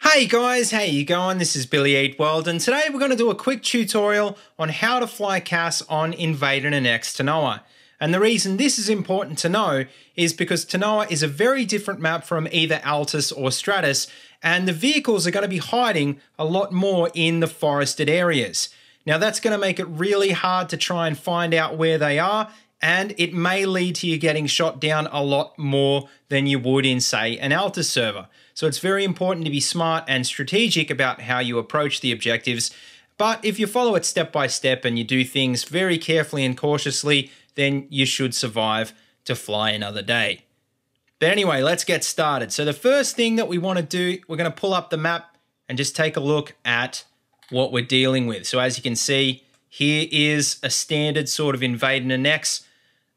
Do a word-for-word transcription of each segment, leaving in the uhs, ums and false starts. Hey guys, how you going? This is Billy Eat World, and today we're going to do a quick tutorial on how to fly C A S on Invade and Annex Tanoa. And the reason this is important to know is because Tanoa is a very different map from either Altis or Stratus, and the vehicles are going to be hiding a lot more in the forested areas. Now that's going to make it really hard to try and find out where they are, and it may lead to you getting shot down a lot more than you would in, say, an Altis server. So it's very important to be smart and strategic about how you approach the objectives. But if you follow it step by step and you do things very carefully and cautiously, then you should survive to fly another day. But anyway, let's get started. So the first thing that we want to do, we're going to pull up the map and just take a look at what we're dealing with. So as you can see, here is a standard sort of Invade and Annex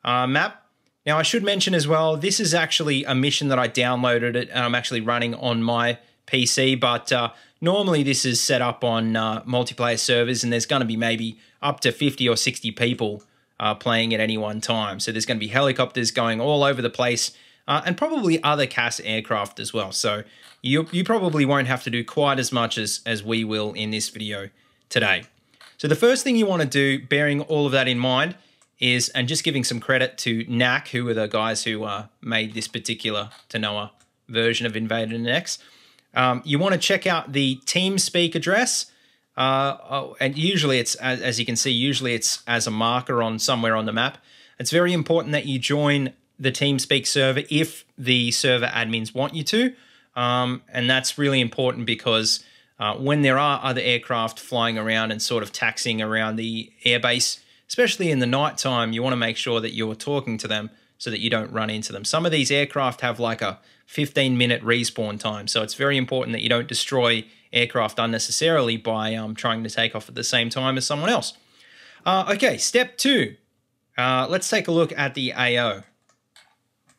uh, map. Now, I should mention as well, this is actually a mission that I downloaded it and I'm actually running on my P C, but uh, normally this is set up on uh, multiplayer servers and there's going to be maybe up to fifty or sixty people uh, playing at any one time. So there's going to be helicopters going all over the place uh, and probably other C A S aircraft as well. So you, you probably won't have to do quite as much as, as we will in this video today. So the first thing you want to do, bearing all of that in mind, is, and just giving some credit to N A C, who were the guys who uh, made this particular Tanoa version of Invade and Annex. Um, you want to check out the TeamSpeak address. Uh, oh, and usually it's, as, as you can see, usually it's as a marker on somewhere on the map. It's very important that you join the TeamSpeak server if the server admins want you to. Um, and that's really important because uh, when there are other aircraft flying around and sort of taxiing around the airbase, especially in the nighttime, you want to make sure that you're talking to them so that you don't run into them. Some of these aircraft have like a fifteen minute respawn time, so it's very important that you don't destroy aircraft unnecessarily by um, trying to take off at the same time as someone else. Uh, okay, step two. Uh, let's take a look at the A O.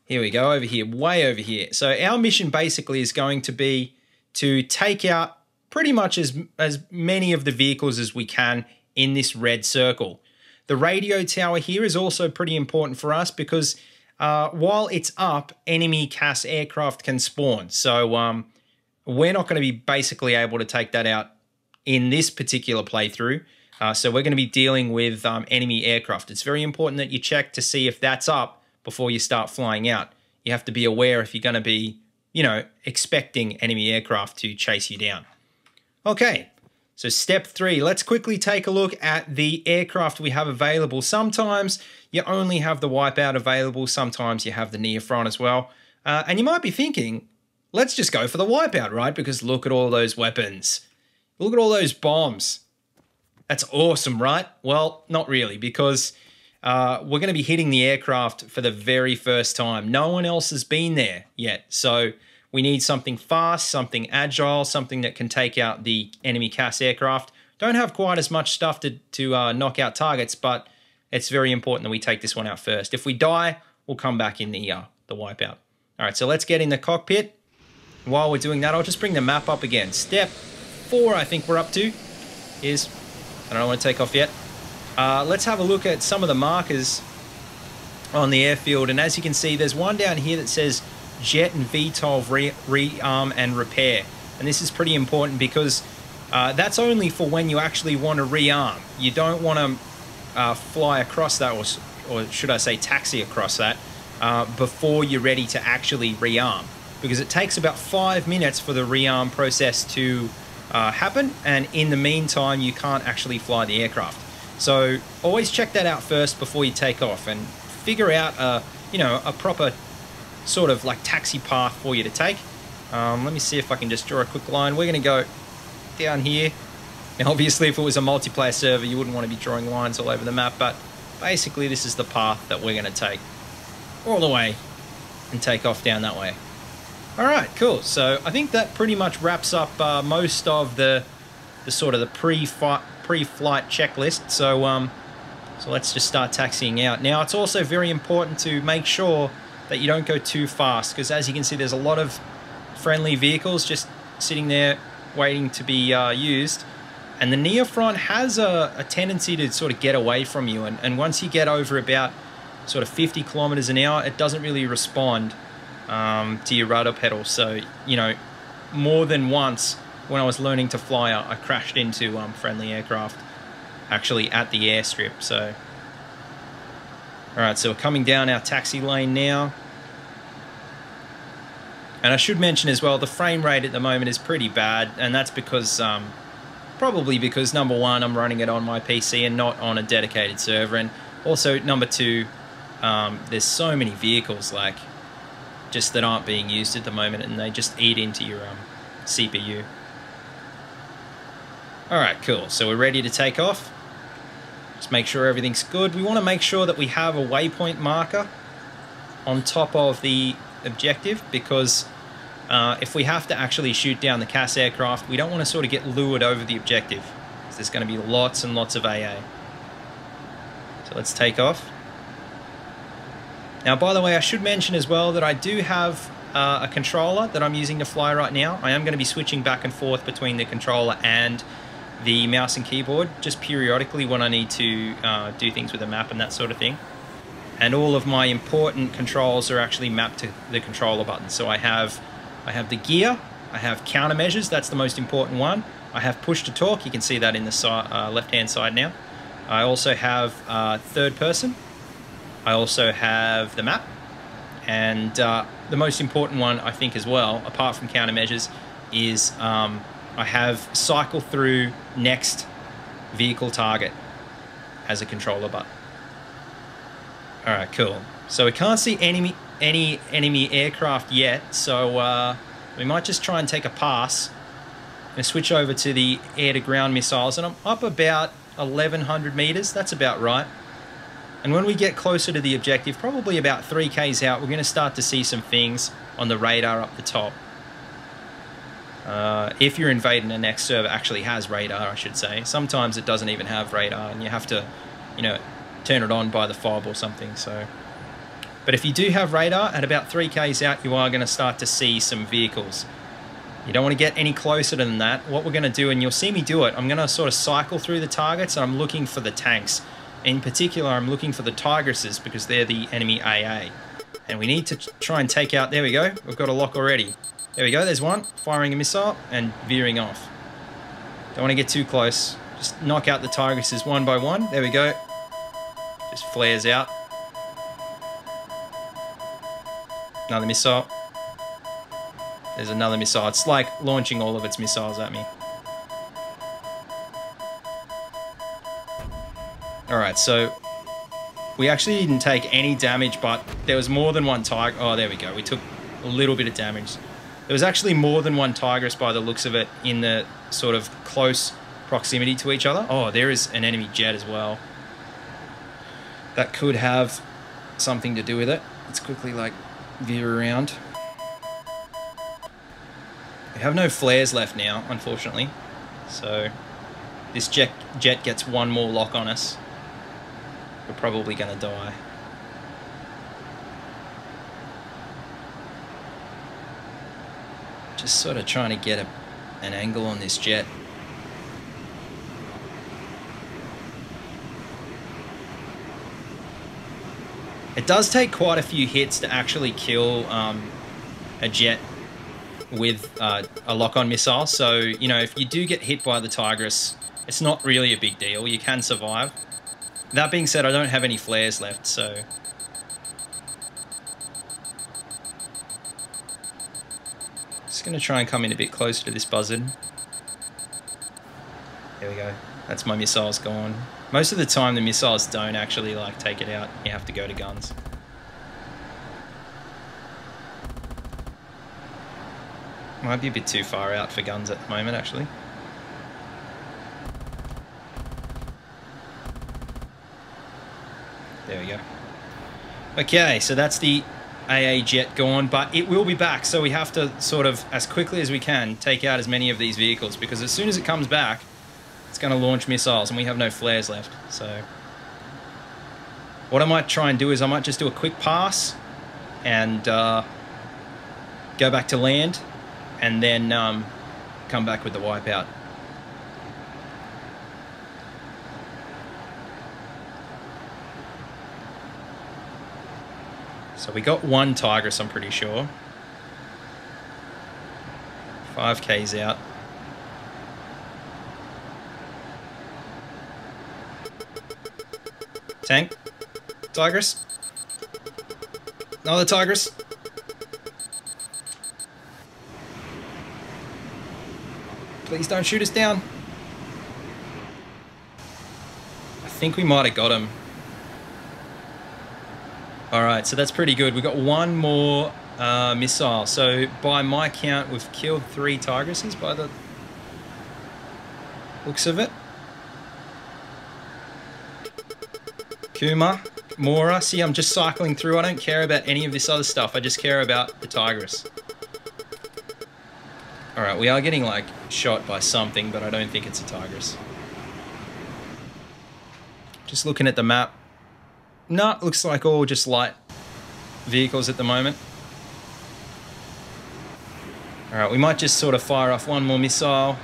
Here we go, over here, way over here. So our mission basically is going to be to take out pretty much as, as many of the vehicles as we can in this red circle. The radio tower here is also pretty important for us because uh, while it's up, enemy C A S aircraft can spawn. So um, we're not going to be basically able to take that out in this particular playthrough. Uh, so we're going to be dealing with um, enemy aircraft. It's very important that you check to see if that's up before you start flying out. You have to be aware if you're going to be, you know, expecting enemy aircraft to chase you down. Okay. So step three, let's quickly take a look at the aircraft we have available. Sometimes you only have the Wipeout available, sometimes you have the Neophron as well. Uh, and you might be thinking, let's just go for the Wipeout, right? Because look at all those weapons. Look at all those bombs. That's awesome, right? Well, not really, because uh, we're going to be hitting the aircraft for the very first time. No one else has been there yet, so we need something fast, something agile, something that can take out the enemy C A S aircraft. Don't have quite as much stuff to, to uh, knock out targets, but it's very important that we take this one out first. If we die, we'll come back in the, uh, the Wipeout. All right, so let's get in the cockpit. While we're doing that, I'll just bring the map up again. Step four, I think we're up to, is, I don't want to take off yet. Uh, let's have a look at some of the markers on the airfield. And as you can see, there's one down here that says Jet and V TOL rearm and repair, and this is pretty important because uh, that's only for when you actually want to rearm. You don't want to uh, fly across that, or, or should I say taxi across that, uh, before you're ready to actually rearm, because it takes about five minutes for the rearm process to uh, happen, and in the meantime you can't actually fly the aircraft. So always check that out first before you take off and figure out a, you know, a proper sort of like taxi path for you to take. Um, let me see if I can just draw a quick line. We're going to go down here. Now, obviously, if it was a multiplayer server, you wouldn't want to be drawing lines all over the map, but basically this is the path that we're going to take all the way and take off down that way. All right, cool. So I think that pretty much wraps up uh, most of the, the sort of the pre-flight pre-flight checklist. So, um, so let's just start taxiing out. Now, it's also very important to make sure that you don't go too fast, because as you can see, there's a lot of friendly vehicles just sitting there waiting to be uh, used. And the Neophron has a, a tendency to sort of get away from you. And, and once you get over about sort of fifty kilometers an hour, it doesn't really respond um, to your rudder pedal. So, you know, more than once when I was learning to fly, I crashed into um, friendly aircraft actually at the airstrip. So, all right, so we're coming down our taxi lane now. And I should mention as well, the frame rate at the moment is pretty bad, and that's because, um, probably because, number one, I'm running it on my P C and not on a dedicated server, and also, number two, um, there's so many vehicles, like, just that aren't being used at the moment, and they just eat into your um, C P U. Alright, cool, so we're ready to take off. Just make sure everything's good. We want to make sure that we have a waypoint marker on top of the objective, because uh, if we have to actually shoot down the C A S aircraft, we don't want to sort of get lured over the objective, because there's going to be lots and lots of A A. So let's take off. Now, by the way, I should mention as well that I do have uh, a controller that I'm using to fly right now. I am going to be switching back and forth between the controller and the mouse and keyboard just periodically when I need to uh, do things with a map and that sort of thing. And all of my important controls are actually mapped to the controller button. So I have, I have the gear, I have countermeasures, that's the most important one. I have push to talk, you can see that in the si uh, left-hand side now. I also have uh, third person. I also have the map. And uh, the most important one, I think as well, apart from countermeasures, is um, I have cycle through next vehicle target as a controller button. All right, cool. So we can't see enemy, any enemy aircraft yet, so uh, we might just try and take a pass and switch over to the air-to-ground missiles. And I'm up about eleven hundred meters. That's about right. And when we get closer to the objective, probably about three Ks out, we're going to start to see some things on the radar up the top. Uh, if you're invading the next server actually has radar, I should say. Sometimes it doesn't even have radar, and you have to, you know, turn it on by the fob or something. So, but if you do have radar at about three Ks out, you are going to start to see some vehicles. You don't want to get any closer than that. What we're going to do, and you'll see me do it, I'm going to sort of cycle through the targets, and I'm looking for the tanks. In particular, I'm looking for the Tigrises, because they're the enemy A A. And we need to try and take out, there we go, we've got a lock already. There we go, there's one, firing a missile and veering off. Don't want to get too close. Just knock out the Tigrises one by one, there we go. Just flares out. Another missile. There's another missile. It's like launching all of its missiles at me. Alright, so we actually didn't take any damage, but there was more than one tiger. Oh, there we go. We took a little bit of damage. There was actually more than one Tigris by the looks of it in the sort of close proximity to each other. Oh, there is an enemy jet as well. That could have something to do with it. Let's quickly, like, veer around. We have no flares left now, unfortunately. So this jet, jet gets one more lock on us. We're probably going to die. Just sort of trying to get a, an angle on this jet. It does take quite a few hits to actually kill um, a jet with uh, a lock-on missile. So, you know, if you do get hit by the Tigris, it's not really a big deal. You can survive. That being said, I don't have any flares left, so... Just going to try and come in a bit closer to this Buzzard. There we go. That's my missiles gone. Most of the time the missiles don't actually like take it out, you have to go to guns. Might be a bit too far out for guns at the moment actually. There we go. Okay, so that's the A A jet gone, but it will be back, so we have to sort of, as quickly as we can, take out as many of these vehicles, because as soon as it comes back, it's going to launch missiles, and we have no flares left. So what I might try and do is I might just do a quick pass and uh, go back to land, and then um, come back with the wipeout. So we got one Tigris, I'm pretty sure. five K's out. Tank. Tigris. Another Tigris. Please don't shoot us down. I think we might have got him. All right, so that's pretty good. We've got one more uh, missile. So by my count, we've killed three Tigrises by the looks of it. Kuma, Mora. See, I'm just cycling through. I don't care about any of this other stuff. I just care about the Tigris. All right, we are getting, like, shot by something, but I don't think it's a Tigris. Just looking at the map. No, it looks like all just light vehicles at the moment. All right, we might just sort of fire off one more missile,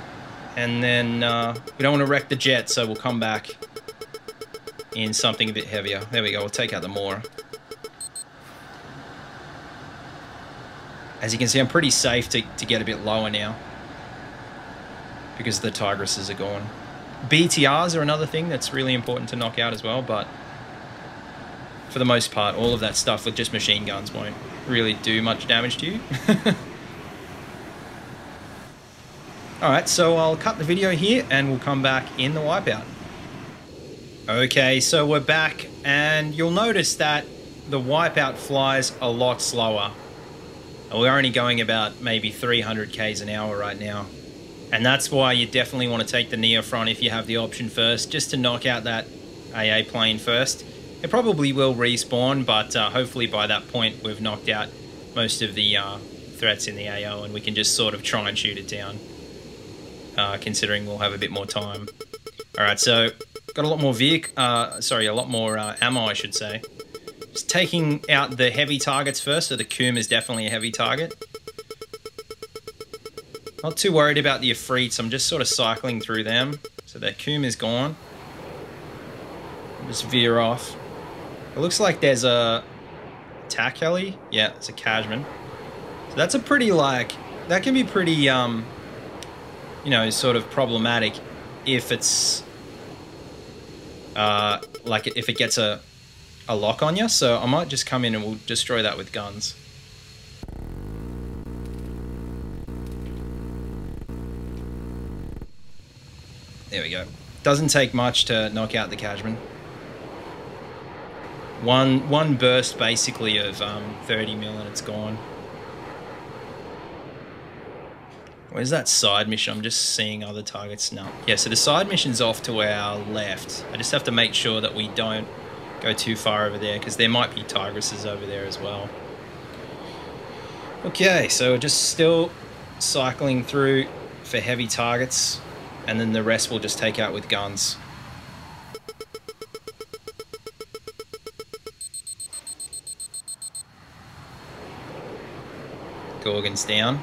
and then uh, we don't want to wreck the jet, so we'll come back in something a bit heavier. There we go, we'll take out the Mora. As you can see, I'm pretty safe to, to get a bit lower now because the Tigrises are gone. B T Rs are another thing that's really important to knock out as well, but for the most part, all of that stuff with just machine guns won't really do much damage to you. Alright, so I'll cut the video here and we'll come back in the Wipeout. Okay, so we're back, and you'll notice that the Wipeout flies a lot slower. We're only going about maybe three hundred K's an hour right now. And that's why you definitely want to take the Neophron if you have the option first, just to knock out that A A plane first. It probably will respawn, but uh, hopefully by that point we've knocked out most of the uh, threats in the A O and we can just sort of try and shoot it down, uh, considering we'll have a bit more time. Alright, so got a lot more vehicle, uh, sorry, a lot more uh, ammo, I should say. Just taking out the heavy targets first, so the Kuma is definitely a heavy target. Not too worried about the Ifrits, I'm just sort of cycling through them. So that Kuma is gone. Just veer off. It looks like there's a attack heli. Yeah, it's a Kajman. So that's a pretty, like, that can be pretty, um, you know, sort of problematic if it's, uh, like, if it gets a, a lock on you. So I might just come in and we'll destroy that with guns. There we go. Doesn't take much to knock out the Kajman. One one burst basically of um, thirty mil and it's gone. Where's that side mission? I'm just seeing other targets now. Yeah, so the side mission's off to our left. I just have to make sure that we don't go too far over there because there might be Tigrises over there as well. Okay, so we're just still cycling through for heavy targets and then the rest we'll just take out with guns. Gorgon's down.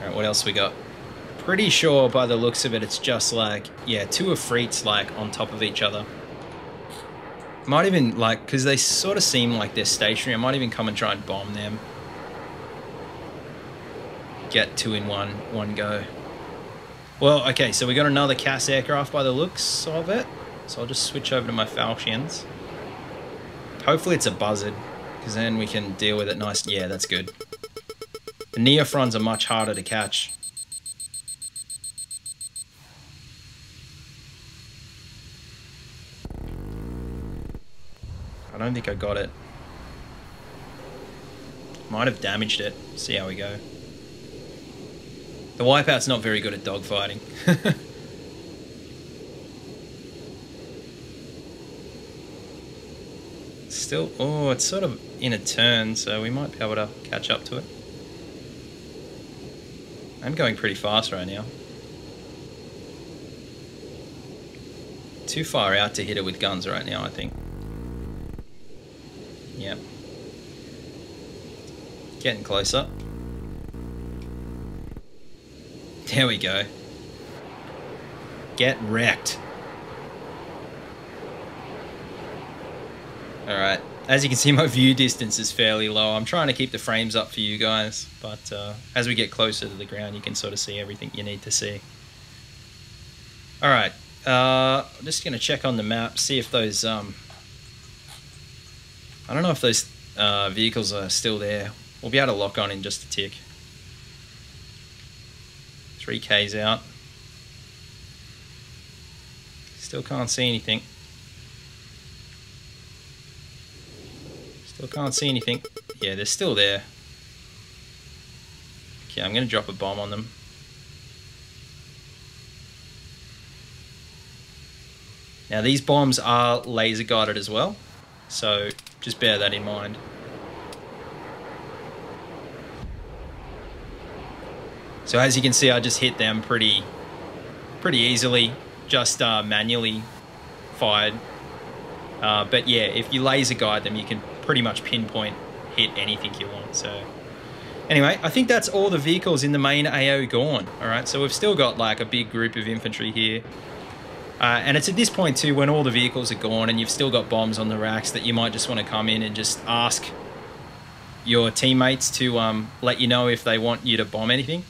Alright, what else we got? Pretty sure by the looks of it, it's just like, yeah, two Ifrits like on top of each other. Might even like, because they sort of seem like they're stationary, I might even come and try and bomb them. Get two in one, one go. Well, okay, so we got another C A S aircraft by the looks of it. So I'll just switch over to my Falchions. Hopefully it's a Buzzard, because then we can deal with it nice. Yeah, that's good. The Neophrons are much harder to catch. I don't think I got it. Might have damaged it. See how we go. The Wipeout's not very good at dogfighting. Still, oh, it's sort of in a turn, so we might be able to catch up to it. I'm going pretty fast right now. Too far out to hit it with guns right now, I think. Yep. Getting closer. There we go. Get wrecked. Alright, as you can see, my view distance is fairly low. I'm trying to keep the frames up for you guys, but uh, as we get closer to the ground, you can sort of see everything you need to see. All right, uh, I'm just going to check on the map, see if those, um, I don't know if those uh, vehicles are still there. We'll be able to lock on in just a tick. three K's out. Still can't see anything. Still can't see anything. Yeah, they're still there. Okay, I'm going to drop a bomb on them. Now, these bombs are laser guided as well, so just bear that in mind. So as you can see, I just hit them pretty, pretty easily. Just uh, manually fired, uh, but yeah, if you laser guide them, you can pretty much pinpoint hit anything you want. So anyway, I think that's all the vehicles in the main A O gone. All right, so we've still got like a big group of infantry here, uh, and it's at this point too when all the vehicles are gone and you've still got bombs on the racks that you might just want to come in and just ask your teammates to um, let you know if they want you to bomb anything.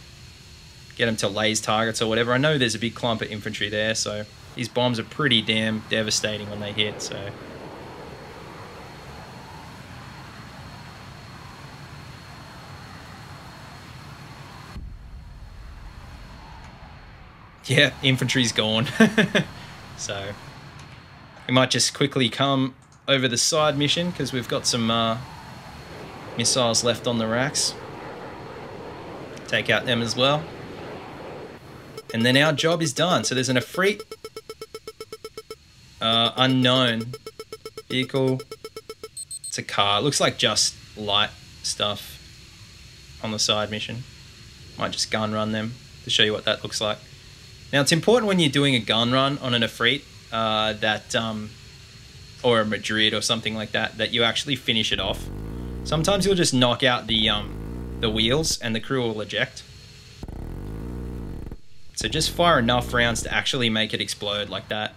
Get them to laze targets or whatever. I know there's a big clump of infantry there, so these bombs are pretty damn devastating when they hit, so. Yeah, infantry's gone. So we might just quickly come over the side mission because we've got some uh, missiles left on the racks. Take out them as well. And then our job is done. So there's an Ifrit, uh, unknown vehicle. It's a car. It looks like just light stuff on the side mission. Might just gun run them to show you what that looks like. Now it's important when you're doing a gun run on an Ifrit uh, that, um, or a Madrid or something like that, that you actually finish it off. Sometimes you'll just knock out the um, the wheels and the crew will eject. So just fire enough rounds to actually make it explode like that.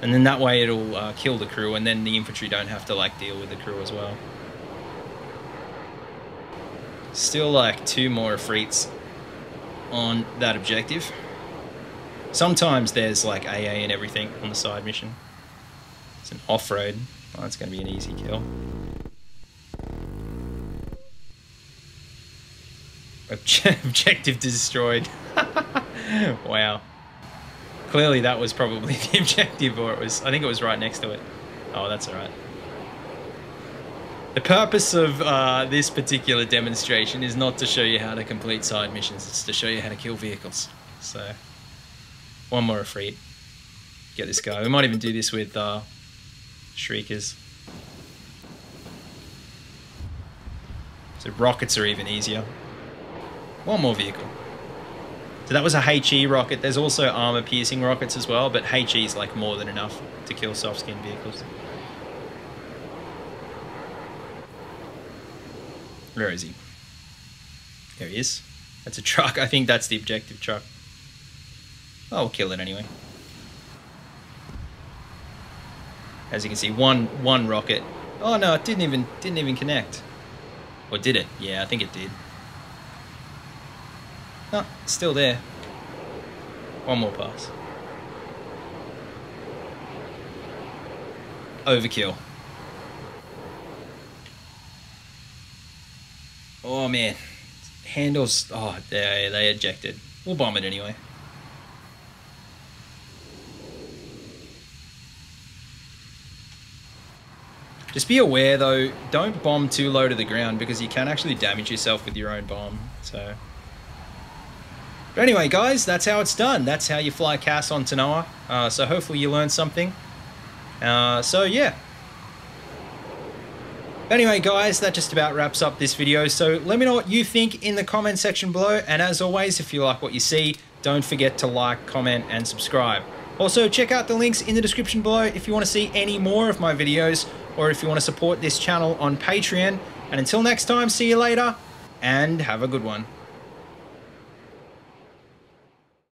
And then that way it'll uh, kill the crew, and then the infantry don't have to like deal with the crew as well. Still like two more Ifrits on that objective. Sometimes there's like A A and everything on the side mission. It's an off-road. Oh, that's going to be an easy kill. Objective destroyed. Wow. Clearly that was probably the objective, or it was, I think it was right next to it. Oh, that's all right. The purpose of uh, this particular demonstration is not to show you how to complete side missions, it's to show you how to kill vehicles. So, one more Ifrit. Get this guy. We might even do this with uh, Shriekers. So rockets are even easier. One more vehicle. So that was a H E rocket. There's also armor-piercing rockets as well, but H E is like more than enough to kill soft-skinned vehicles. Where is he? There he is. That's a truck. I think that's the objective truck. Oh, we'll kill it anyway. As you can see, one one rocket. Oh no, it didn't even didn't even connect. Or did it? Yeah, I think it did. No, it's still there. One more pass. Overkill. Oh man, handles. Oh, they they ejected. We'll bomb it anyway. Just be aware though, don't bomb too low to the ground because you can actually damage yourself with your own bomb. So. But anyway, guys, that's how it's done. That's how you fly C A S on Tanoa. Uh, so hopefully you learned something. Uh, so, yeah. But anyway, guys, that just about wraps up this video. So let me know what you think in the comment section below. And as always, if you like what you see, don't forget to like, comment, and subscribe. Also, check out the links in the description below if you want to see any more of my videos or if you want to support this channel on Patreon. And until next time, see you later and have a good one.